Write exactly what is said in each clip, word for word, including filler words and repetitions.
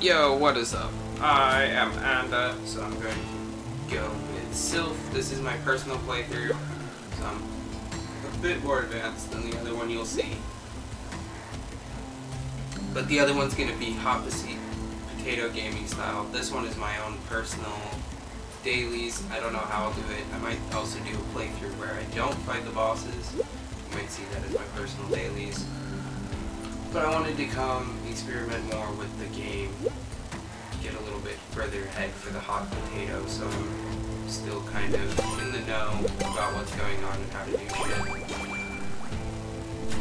Yo, what is up? I am Anda, so I'm going to go with Sylph. This is my personal playthrough, so I'm a bit more advanced than the other one you'll see. But the other one's going to be Hop a Seat, potato gaming style. This one is my own personal dailies. I don't know how I'll do it. I might also do a playthrough where I don't fight the bosses. You might see that as my personal dailies. But I wanted to come experiment more with the game, get a little bit further ahead for the hot potato, so I'm still kind of in the know about what's going on and how to do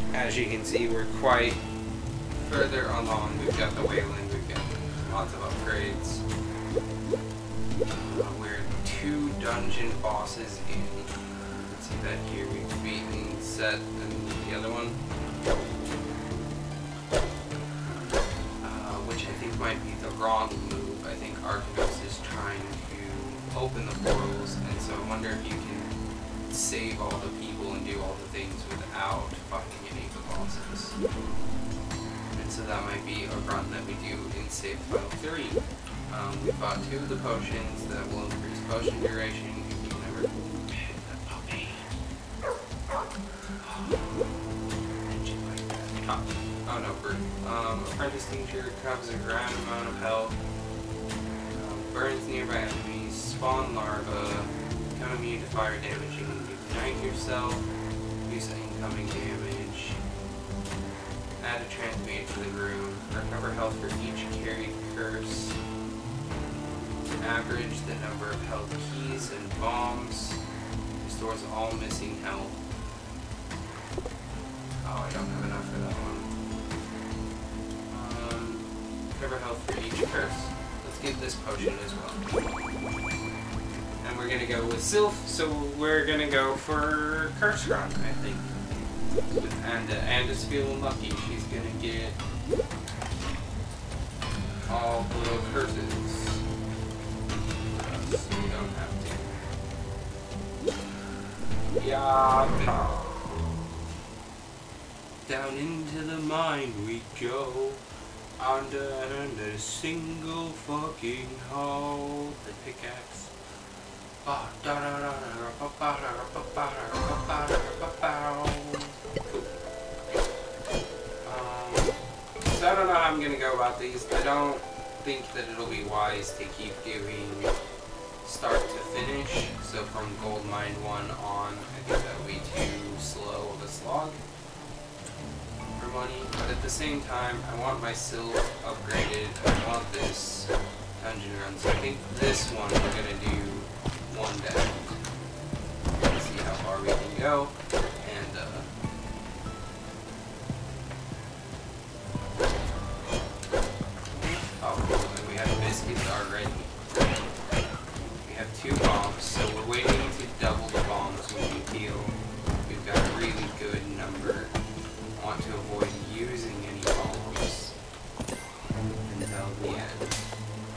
shit. As you can see, we're quite further along. We've got the Wayland, we've got lots of upgrades. Uh, we're two dungeon bosses in. You can see that here. We've beaten Seth and the other one. Might be the wrong move. I think Archidus is trying to open the portals, and so I wonder if you can save all the people and do all the things without fucking any of the bosses. And so that might be a run that we do in Save File three. Um, we bought two of the potions that will increase potion duration. You can never pet the puppy. And shit like that. Top. Oh no, bird. Um, apprentice tincture covers a grand amount of health, um, burns nearby enemies, spawn larvae, become immune to fire damage, you can ignite yourself, use incoming damage, add a transmute to the room, recover health for each carried curse, average the number of health keys and bombs, restores all missing health. Oh, I don't have enough for that one. Recover health for each curse. Let's give this potion as well. And we're gonna go with Sylph, so we're gonna go for Curse Run, I think. And uh, Anda's feeling lucky. She's gonna get all the little curses. Uh, so we don't have to. Yeah. Down into the mine we go. Under and under, single fucking hole. The pickaxe. Cool. Um, so I don't know how I'm gonna go about these. I don't think that it'll be wise to keep doing start to finish. So from Gold Mine one on, I think that'll be too slow of a slog. Money, but at the same time, I want my Sylph upgraded. I want this dungeon run, so I think this one we're gonna do one day. Let's see how far we can go, and uh, oh, and we have biscuits already. We have two bombs, so we're waiting to double the bombs when we heal. We've got a really good number. Want to avoid using any bombs until the end,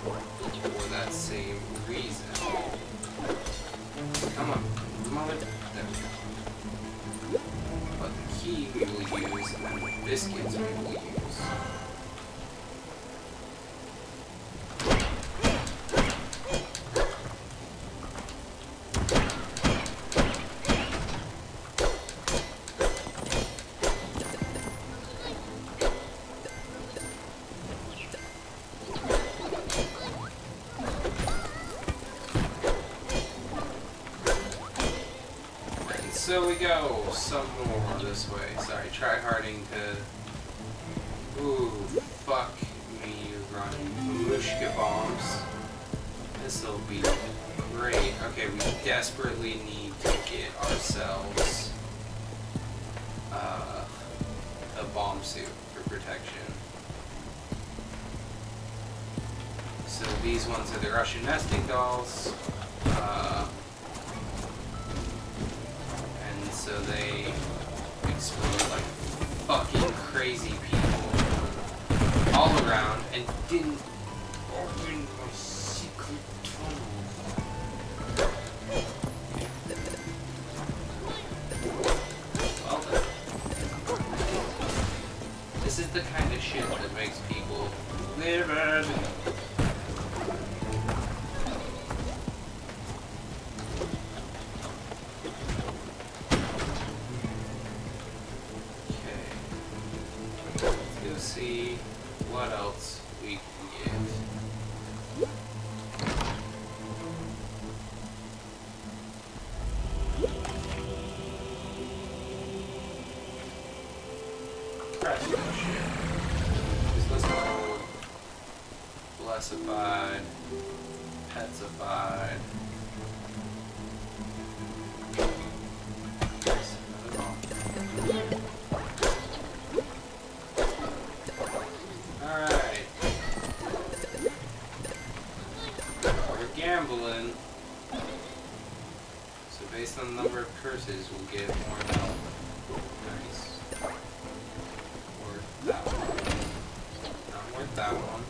for that same reason. Come on, mother. There we go. But the key we will use, and the biscuits we will use. So we go some more this way. Sorry, try harding to. Ooh, fuck me, you're running mushka bombs. This'll be great. Okay, we desperately need to get ourselves uh, a bomb suit for protection. So these ones are the Russian nesting dolls. Uh, So they explode like fucking crazy people all around and didn't open my secret tunnel. Well done. This is the kind of shit that makes people live as in the curses will get more health. Nice. Worth that one. Not worth that one.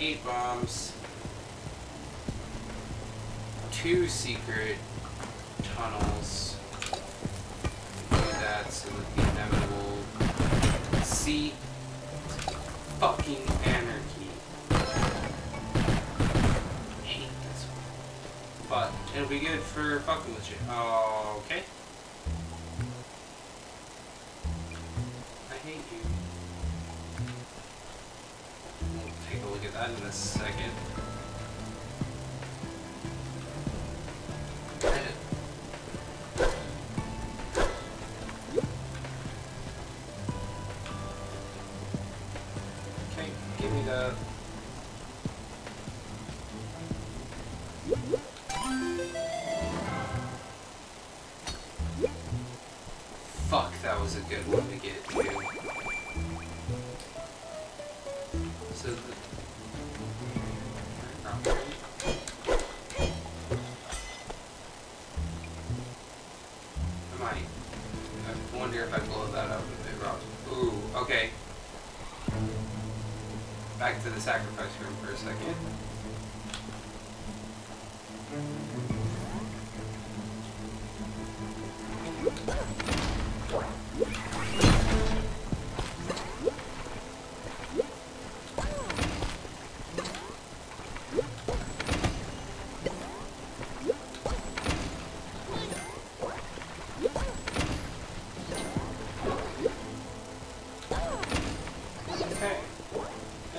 Eight bombs, two secret tunnels, do that so that the inevitable will see fucking anarchy. I hate this one. But it'll be good for fucking with shit. Okay. In a second. Okay, give me the... Fuck, that was a good one to get to. So the sacrifice room for a second.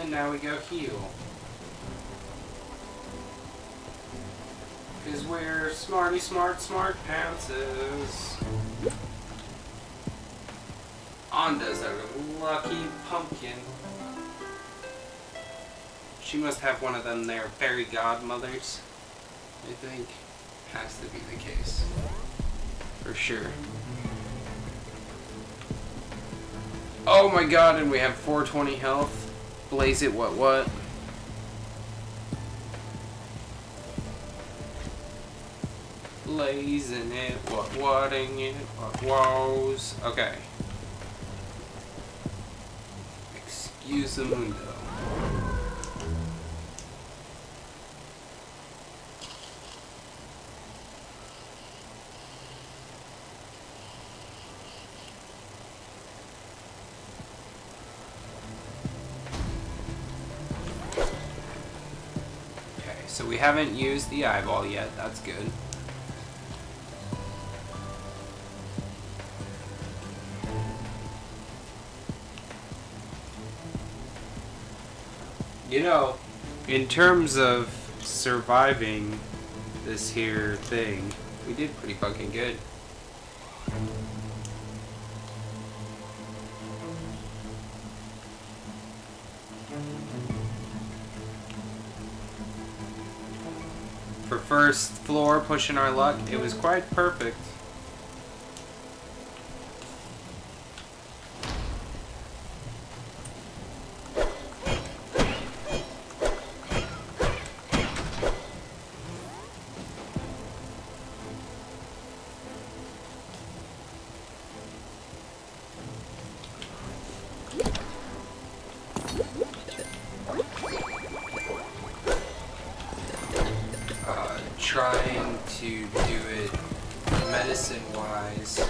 Now we go heal. Because we're smarty smart smart pounces. Onda's our lucky pumpkin. She must have one of them there fairy godmothers. I think has to be the case. For sure. Oh my god, and we have four twenty health. Blaze it, what, what? Blazing it, what, whatting it, what, wows. Okay. Excuse the mundo. So we haven't used the eyeball yet, that's good. You know, in terms of surviving this here thing, we did pretty fucking good. First floor, pushing our luck. It was quite perfect. trying to do it medicine-wise.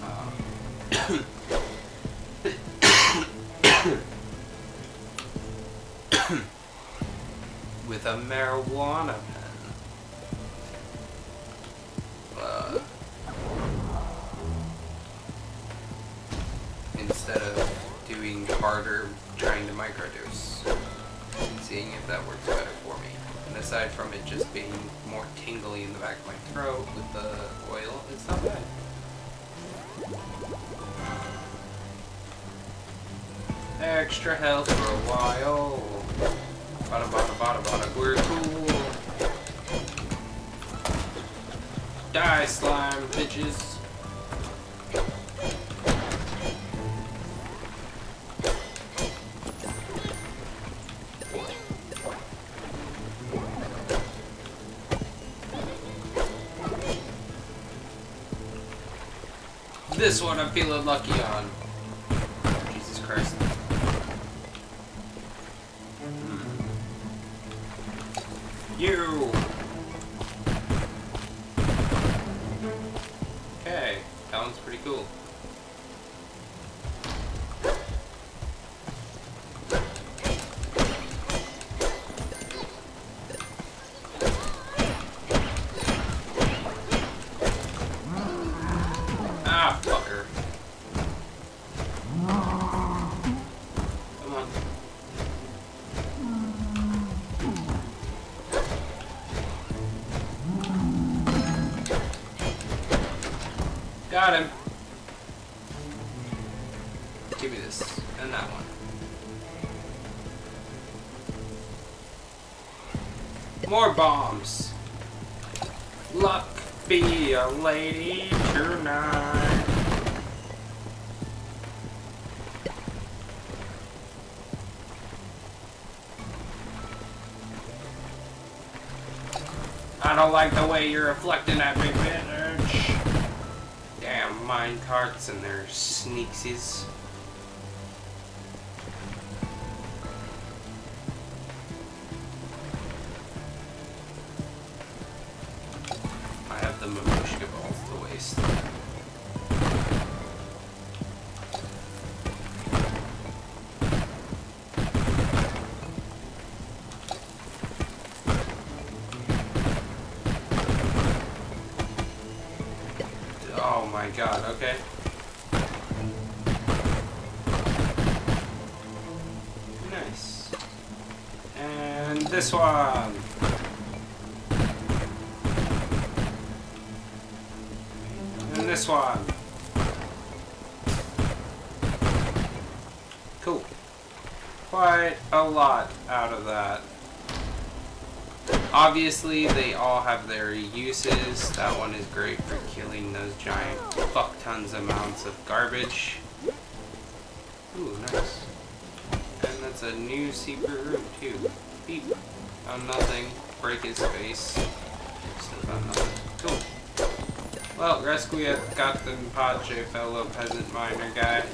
Um, with a marijuana pen. Uh, instead of doing harder, trying to microdose. And seeing if that works better for me. And aside from it just being more tingly in the back of my throat with the oil, it's not bad. Extra health for a while. Bada bada bada bada. We're cool. Die, slime bitches. This one I'm feeling lucky on. Jesus Christ. Hmm. You! Okay, that one's pretty cool. Got him. Give me this and that one. More bombs. Luck be a lady tonight. I don't like the way you're reflecting at me, bitch. Damn mine carts and their sneaksies. I have the mamushka balls to waste. God, okay. Nice. And this one. And this one. Cool. Quite a lot out of that. Obviously, they all have their uses. That one is great for killing those giant fuck tons amounts of garbage. Ooh, nice. And that's a new secret room, too. Beep. Found nothing. Break his face. Still found nothing. Cool. Well, rescue Captain Pache, fellow peasant miner guy.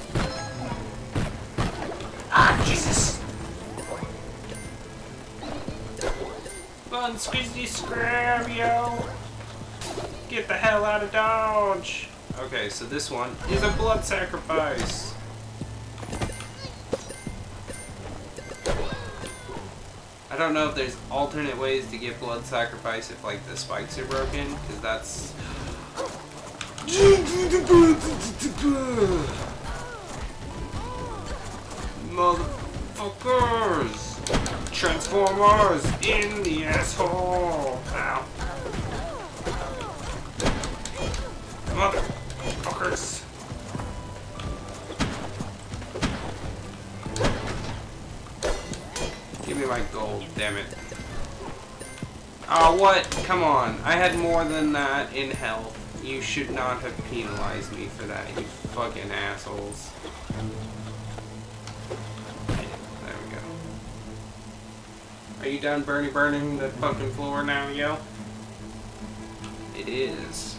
Ah, Jesus! Squeezy Scrab, yo! Get the hell out of Dodge! Okay, so this one is a blood sacrifice! I don't know if there's alternate ways to get blood sacrifice if, like, the spikes are broken, because that's... Motherfuckers! Transformers in the asshole! Ow. Motherfuckers! Give me my gold, damn it. Aw, oh, what? Come on. I had more than that in health. You should not have penalized me for that, you fucking assholes. Are you done Bernie burning the fucking floor now, yo? It is.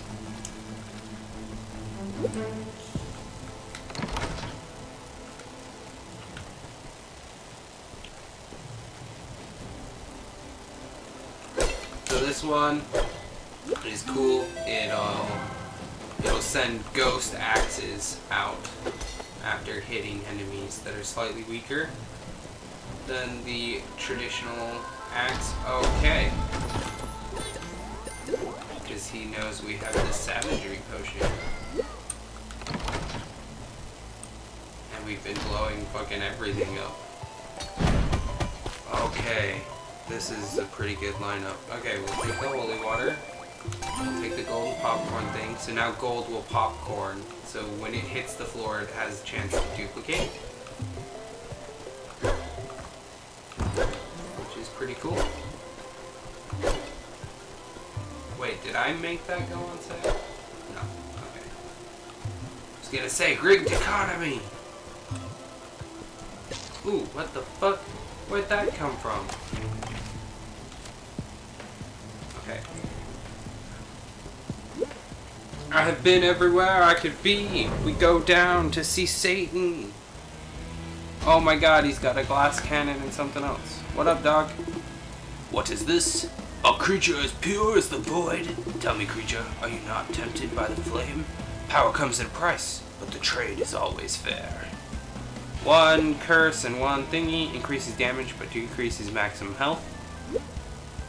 So this one is cool. It'll, it'll send ghost axes out after hitting enemies that are slightly weaker than the traditional axe. Okay. Because he knows we have the Savagery Potion. And we've been blowing fucking everything up. Okay. This is a pretty good lineup. Okay, we'll take the Holy Water. We'll take the gold popcorn thing. So now gold will popcorn. So when it hits the floor, it has a chance to duplicate. Which is pretty cool. Wait, did I make that go on sale? No. Okay. I was gonna say, Greek Dichotomy! Ooh, what the fuck? Where'd that come from? Okay. I have been everywhere I could be. We go down to see Satan. Oh my god, he's got a glass cannon and something else. What up, dog? What is this? A creature as pure as the void? Tell me, creature, are you not tempted by the flame? Power comes at a price, but the trade is always fair. One curse and one thingy increases damage but decreases maximum health.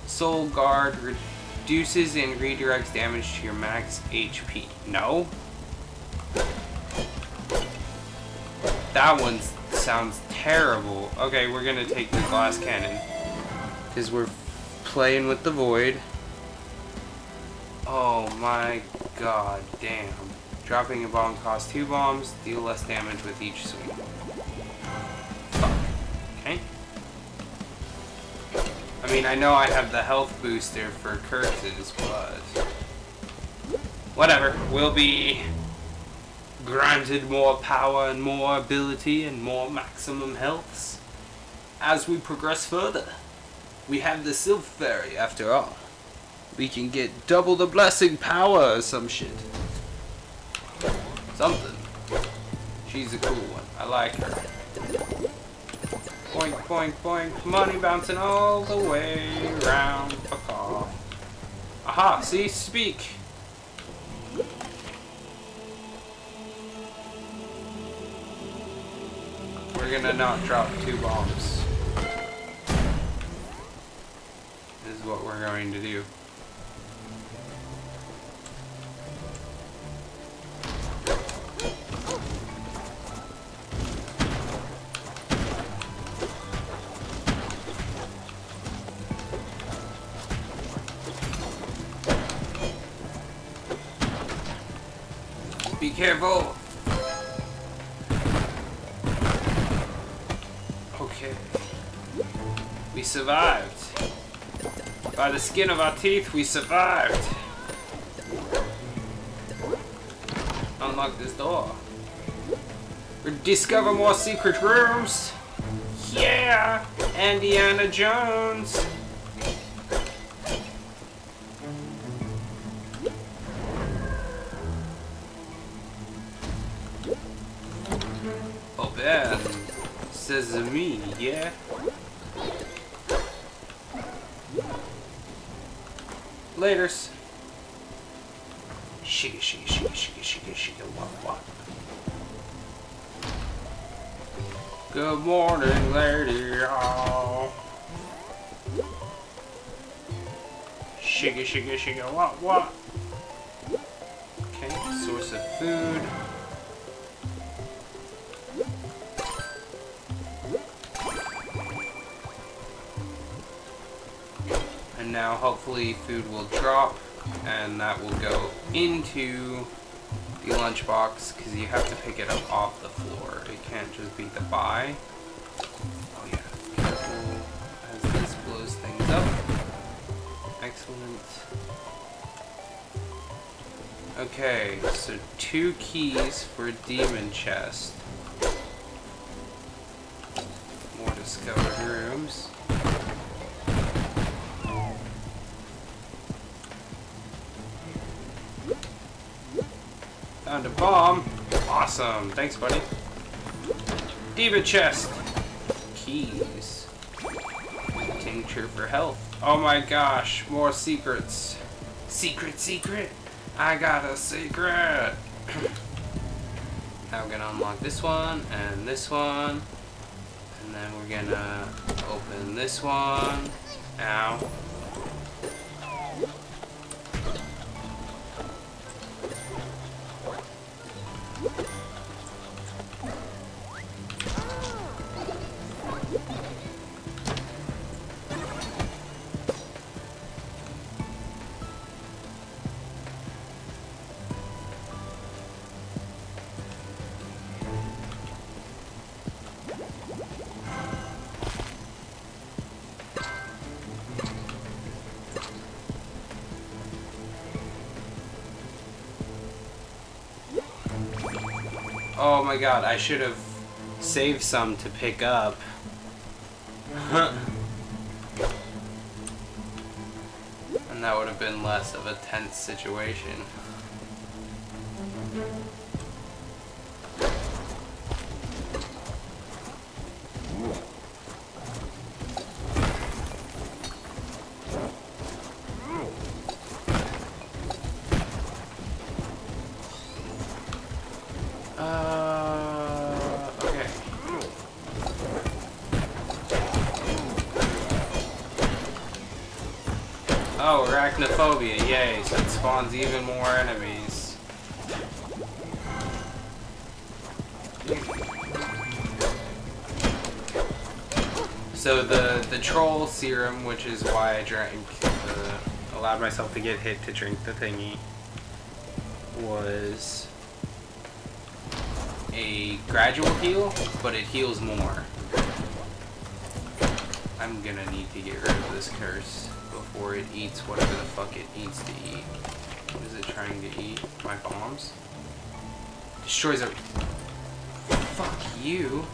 Soul guard reduces and redirects damage to your max H P. No? That one sounds terrible. Okay, we're gonna take the glass cannon. Because we're playing with the void. Oh my god, damn. Dropping a bomb costs two bombs, deal less damage with each swing. I mean, I know I have the health booster for curses, but whatever. We'll be granted more power and more ability and more maximum healths as we progress further. We have the Sylph Fairy, after all. We can get double the blessing power or some shit. Something. She's a cool one. I like her. Boink, boink, boink. Money bouncing all the way around. Fuck off. Aha, see? Speak. We're gonna not drop two bombs. This is what we're going to do. Be careful! Okay. We survived. By the skin of our teeth, we survived. Unlock this door. Discover more secret rooms! Yeah! Indiana Jones! Says me, yeah. Laters. Shigga, shigga, shigga, shigga, shigga, shigga, wop, wop. Good morning, lady. Oh. Shigga, shigga, shigga, wop, wop. Okay, source of food. Now hopefully food will drop and that will go into the lunchbox because you have to pick it up off the floor. It can't just be the buy. Oh yeah, careful as this blows things up. Excellent. Okay, so two keys for a demon chest. More discovered rooms. Found a bomb. Awesome. Thanks, buddy. Diva chest. Keys. Tincture for health. Oh my gosh, more secrets. Secret, secret? I got a secret! Now we're gonna unlock this one, and this one, and then we're gonna open this one. Ow. Oh my god, I should have saved some to pick up. And that would have been less of a tense situation. Oh, Arachnophobia, yay, so it spawns even more enemies. So the, the Troll serum, which is why I drank, uh, allowed myself to get hit to drink the thingy, was a gradual heal, but it heals more. I'm gonna need to get rid of this curse before it eats whatever the fuck it needs to eat. What is it trying to eat? My bombs? Destroys everything. Fuck you.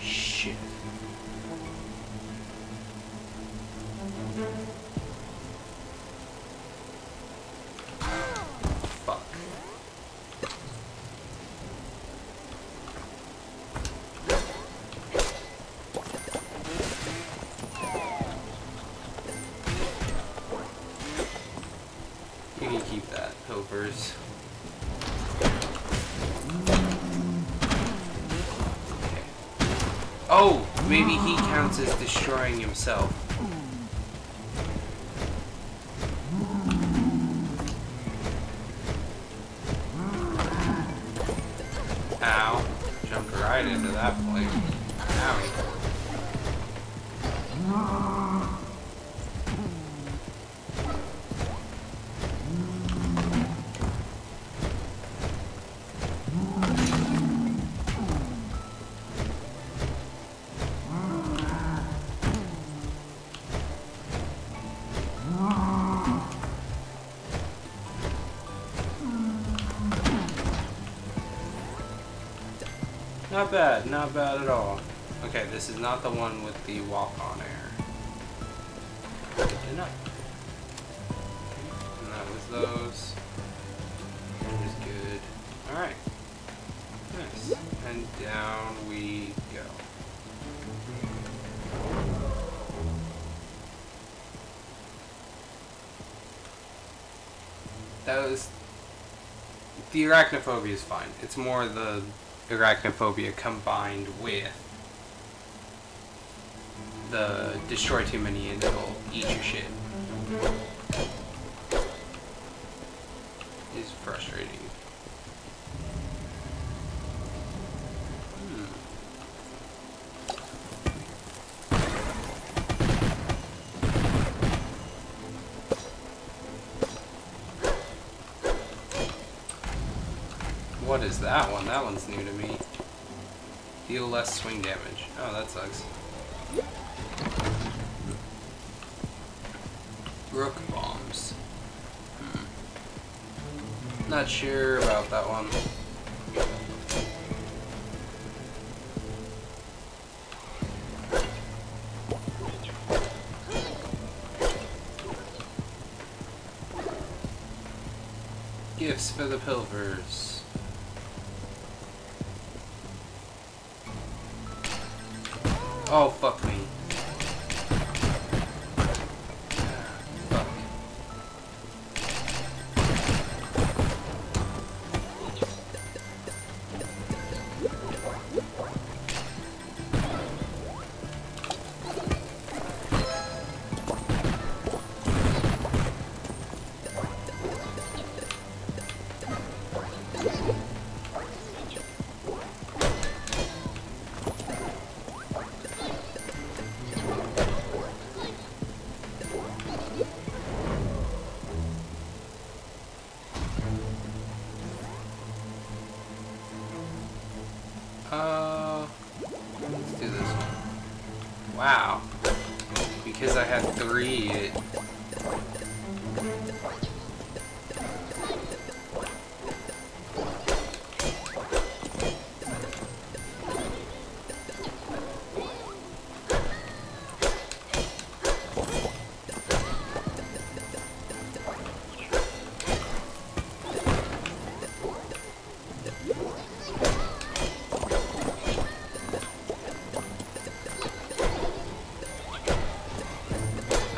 Shit. Fuck. You can keep that, Hopers. Oh, maybe he counts as destroying himself. Ow. Jumped right into that flame. Owie. Not bad, not bad at all. Okay, this is not the one with the walk on air. Enough. And that was those. That was good. Alright. Nice. And down we go. That was... The Arachnophobia is fine. It's more the... Arachnophobia combined with the destroy too many and they'll eat your shit is frustrating. Hmm. What what is that one? That one's new to me. Deal less swing damage. Oh, that sucks. Rook bombs. Hmm. Not sure about that one. Gifts for the Pilfers. Oh, fuck me.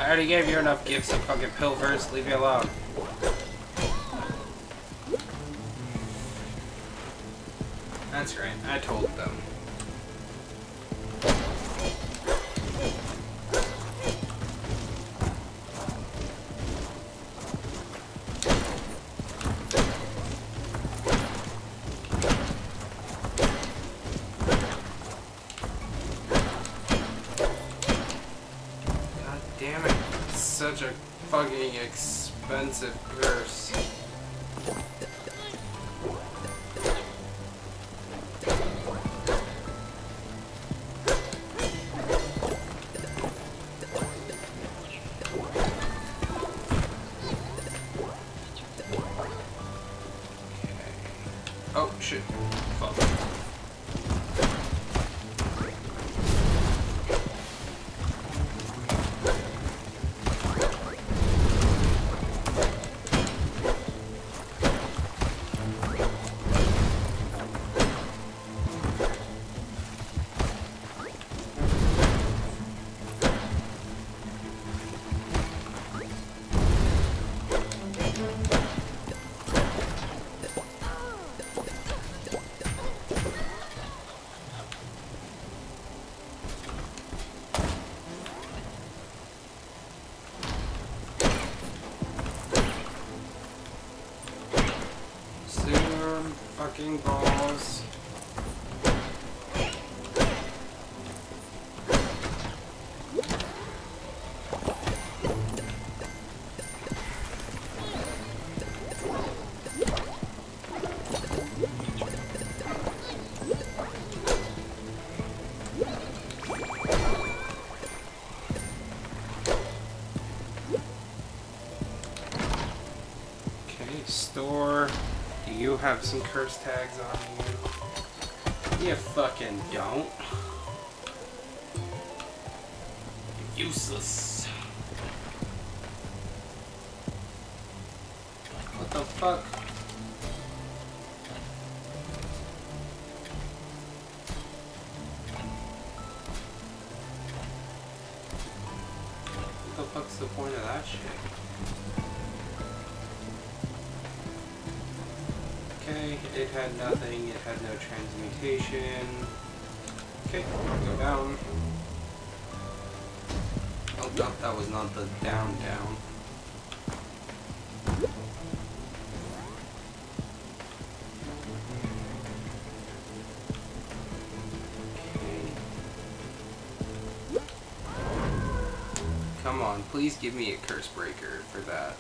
I already gave you enough gifts, you fucking pilfers. Leave me alone. That's right, I told them. Expensive curse. Okay. Oh shit. Fuck. Balls. Okay, store. Do you have some curse tags on you? You fucking don't. Useless. What the fuck? What the fuck's the point of that shit? It had nothing, it had no transmutation. Okay, I'll go down. Oh, no, that was not the down down. Okay. Come on, please give me a curse breaker for that.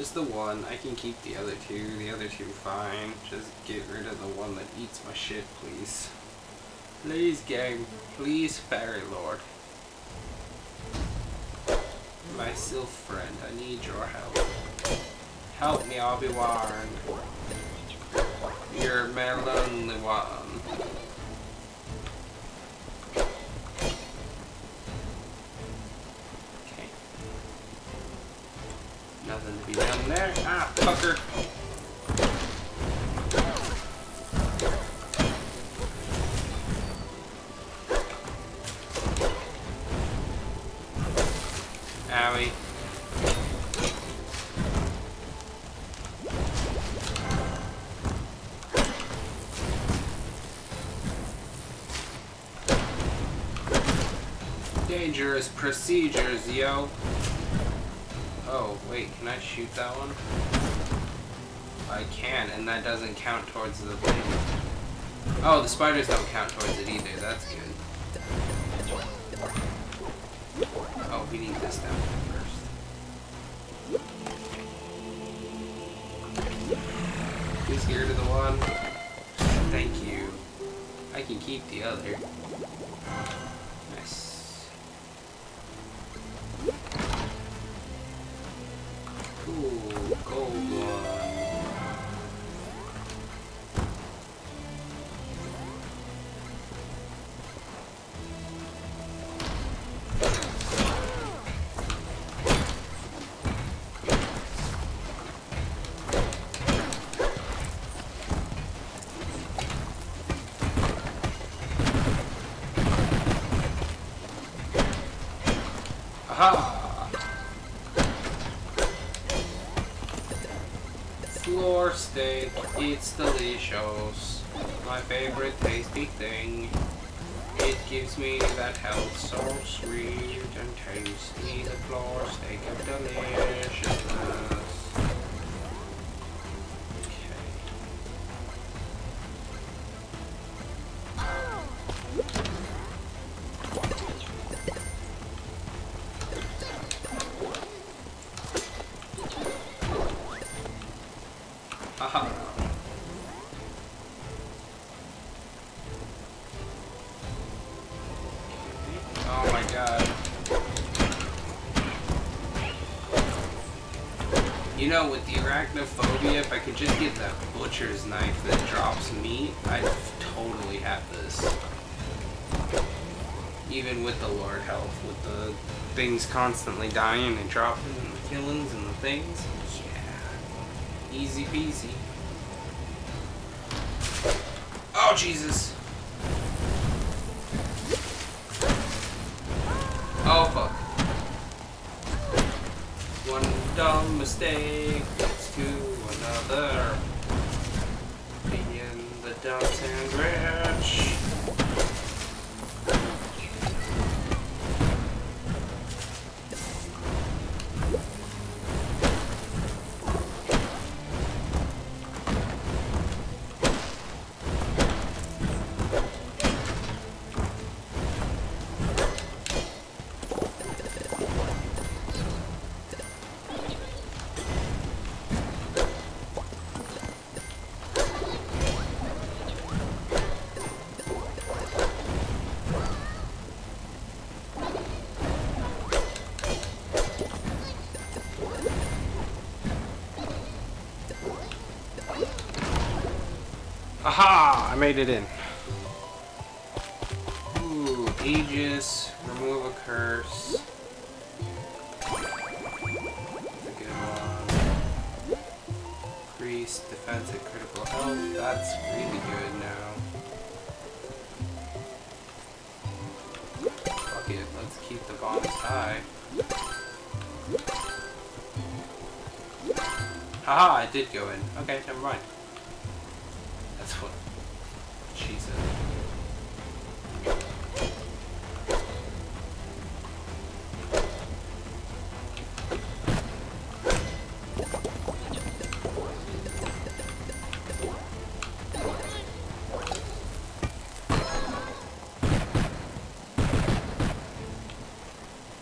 Just the one. I can keep the other two. The other two, fine. Just get rid of the one that eats my shit, please. Please, game. Please, Fairy Lord. My Sylph friend, I need your help. Help me, Obi-Wan. You're my lonely one. Nothing to be down there. Ah, fucker. Owie. Dangerous procedures, yo. Oh, wait, can I shoot that one? I can, and that doesn't count towards the thing. Oh, the spiders don't count towards it either, that's good. Oh, we need this down first. Please get rid of the one. Thank you. I can keep the other. Nice. Ooh, gold one. Aha! Steak, it's delicious, my favorite tasty thing. It gives me that health so sweet and tasty. The floor steak of deliciousness. You know, with the Arachnophobia, if I could just get that butcher's knife that drops meat, I'd totally have this. Even with the Lord health, with the things constantly dying and dropping, and the killings and the things, yeah. Easy peasy. Oh, Jesus! Oh, fuck. One dumb mistake leads to another. Being the dumb sandwich. Aha! I made it in. Ooh, Aegis, remove a curse. Good one. Increase defense and critical health. That's really good now. Fuck it, let's keep the bombs high. Haha, it did go in. Okay, never mind. What she said.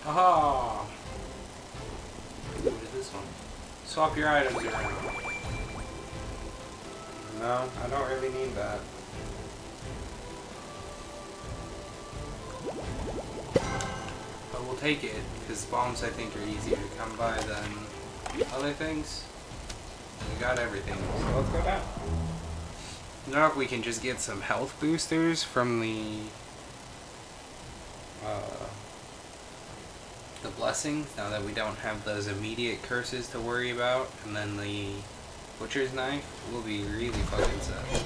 Aha! What is this one? Swap your items around. No, I don't really need that. But we'll take it, because bombs I think are easier to come by than other things. We got everything, so let's go down. Now if we can just get some health boosters from the uh, the blessings, now that we don't have those immediate curses to worry about, and then the butcher's knife, we'll be really fucking set.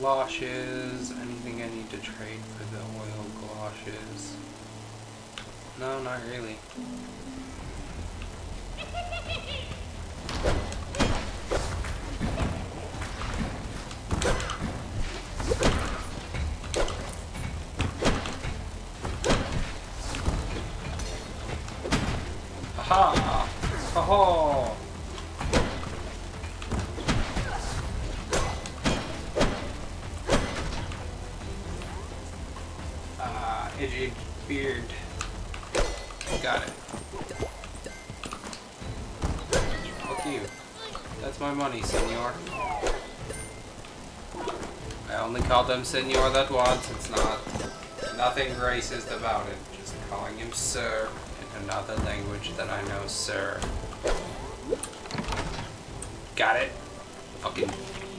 Galoshes, anything I need to trade for the oil galoshes? No, not really. Aha! Ho-ho! Beard. Got it. Fuck you. That's my money, senor. I only called him senor that once. It's not nothing racist about it. Just calling him sir in another language that I know, sir. Got it? Fucking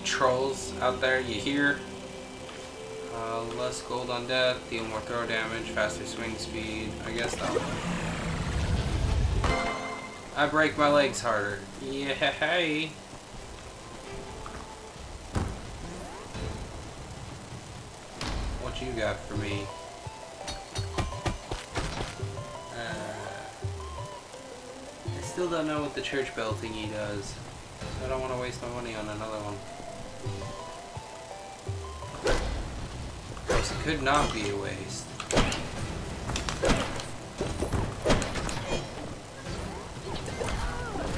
trolls out there, you hear? Uh, less gold on death, deal more throw damage, faster swing speed. I guess that'll work. I break my legs harder. Yeah, hey. What you got for me? Uh, I still don't know what the church bell thingy does, so I don't want to waste my money on another one. It could not be a waste.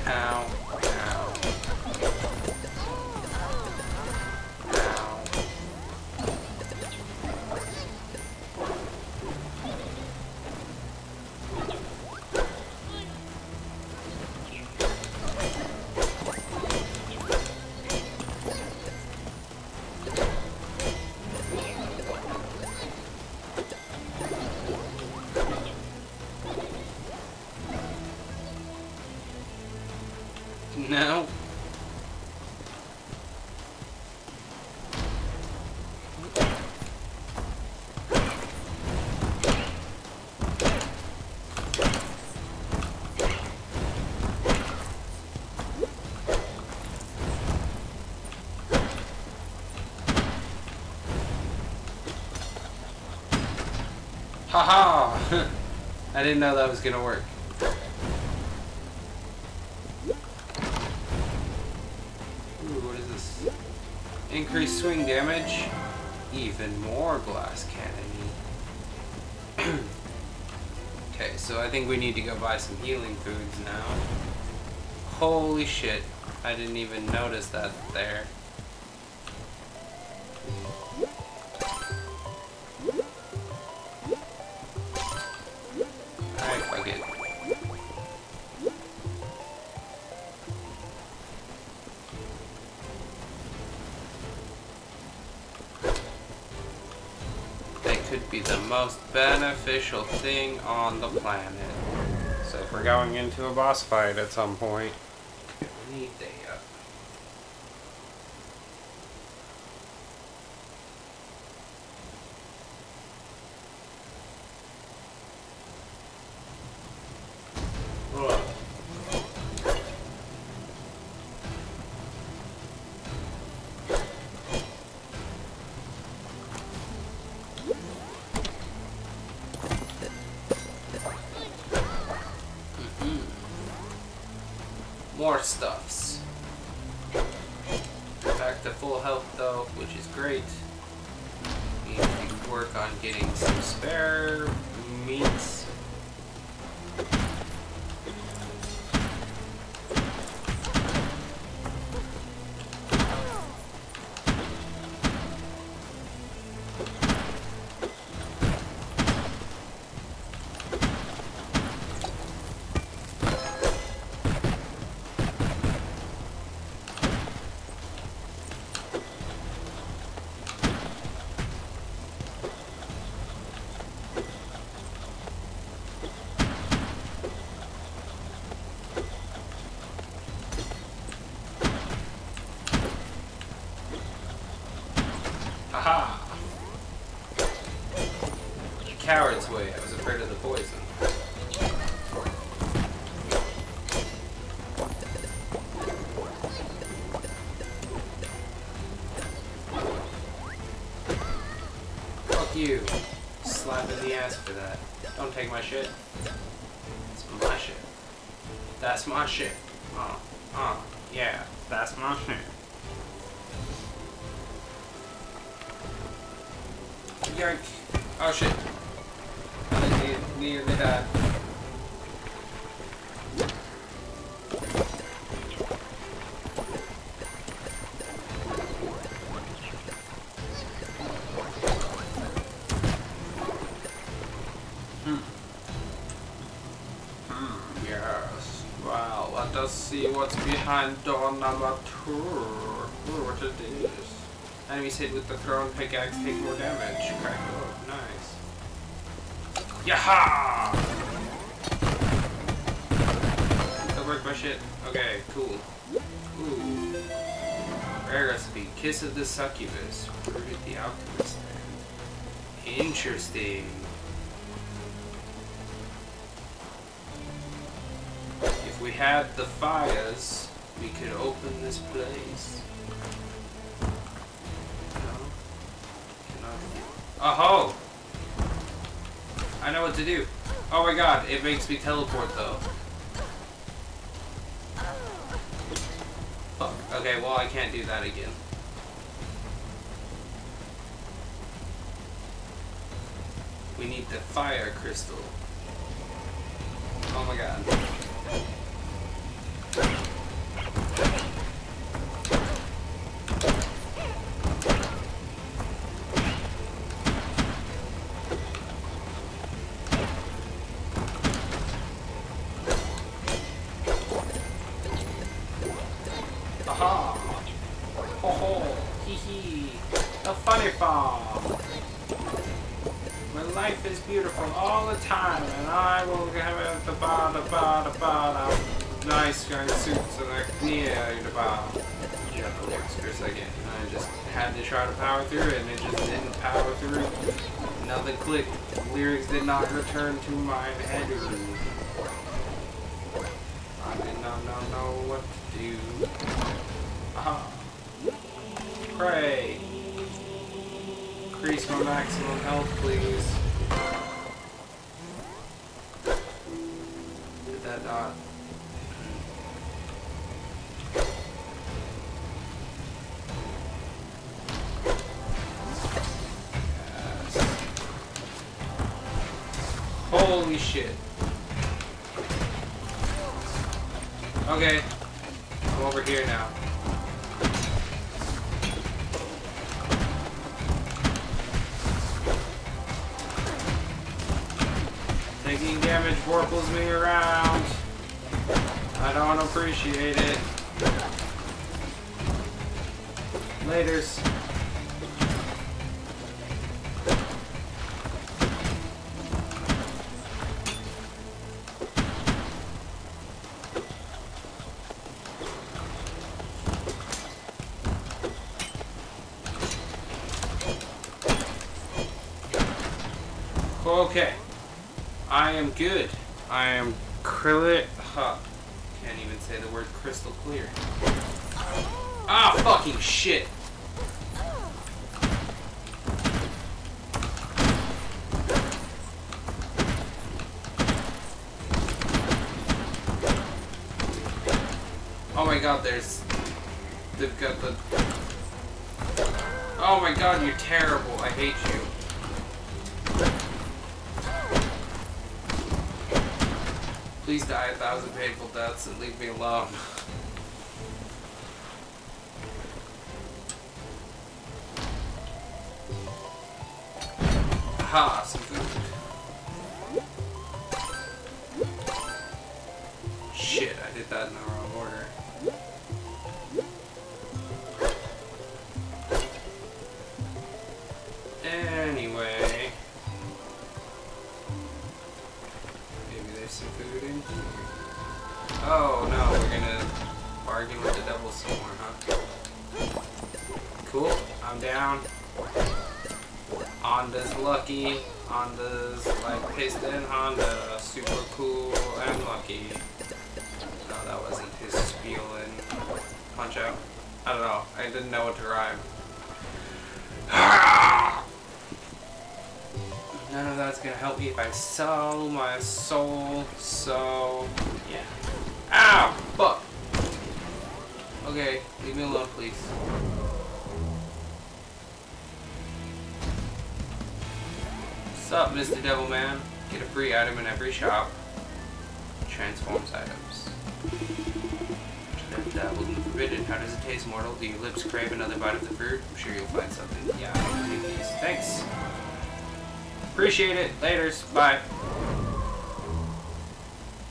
Ow. Ow. Ow. No. Haha! I didn't know that was gonna work. Increased swing damage, even more glass cannon-y. Okay, so I think we need to go buy some healing foods now. Holy shit, I didn't even notice that there. Alright, fuck it. The most beneficial thing on the planet. So if we're going into a boss fight at some point, we need that up. Ugh. more stuffs. Back to full health though, which is great. Need to work on getting some spare meats. Take my shit. That's my shit. That's my shit. Uh, uh, yeah, that's my shit. Yoink. Oh shit. I nearly died. And door number two. Ooh, what it is. Enemies hit with the thrown pickaxe take more damage. Crack door. Nice. Yaha! That worked my shit. Okay, cool. Ooh. Rare recipe. Kiss of the Succubus. Rooted the Alchemist Man. Interesting. If we had the fires, we could open this place. No. Cannot. Oh ho! I know what to do. Oh my god, it makes me teleport though. Fuck. Okay, well I can't do that again. We need the fire crystal. Oh my god. Try to power through it and it just didn't power through. Nothing clicked. Lyrics did not return to my head. I did not know, know what to do. Aha. Pray. Increase my maximum health, please. Did that not? Holy shit. Okay. I'm over here now. Taking damage warples me around. I don't appreciate it. Laters. Okay, I am good. I am clear. Huh. Can't even say the word crystal clear. Ah, fucking shit. my god, there's... They've got the... Oh my god, you're terrible. I hate you. Please die a thousand painful deaths and leave me alone. Ha, some food. Shit, I did that in the wrong order. Anyway. Maybe there's some food in here. Oh no, we're gonna bargain with the devil some more, huh? Cool, I'm down. Honda's lucky, Honda's like piston Honda, super cool and lucky. No, that wasn't his spiel in Punch Out. I don't know, I didn't know what to rhyme. None of that's gonna help me if I sell my soul, so yeah. Ow! Fuck! Okay, leave me alone, please. What's up, Mister Devilman? Get a free item in every shop. Transforms items. That will be forbidden. How does it taste, mortal? Do your lips crave another bite of the fruit? I'm sure you'll find something. Yeah, I'll take these. Thanks. Appreciate it. Laters. Bye.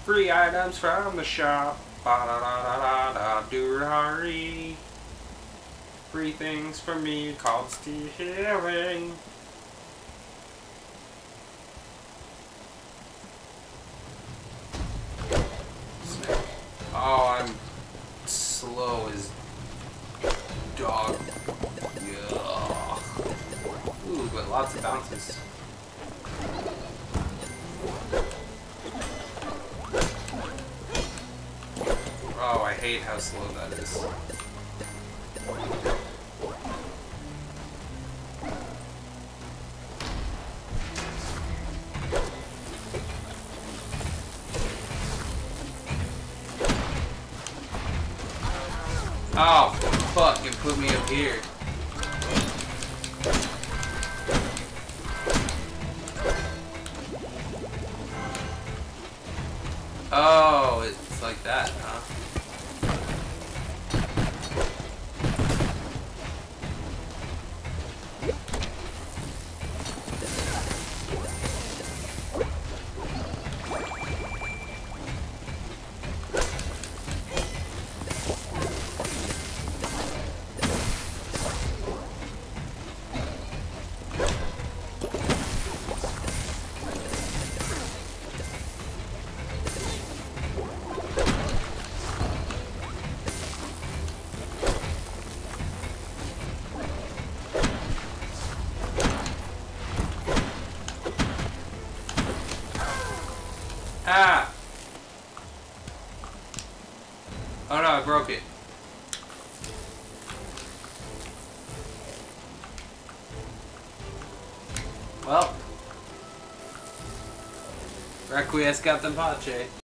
Free items from the shop. Ba da da da da da. Do hurry. Free things for me called stealing. Oh, I'm slow as dog. Ugh. Ooh, but lots of bounces. Oh, I hate how slow that is. Oh, fuck, it put me up here. Oh, it's like that, huh? Well, requiescat in pace.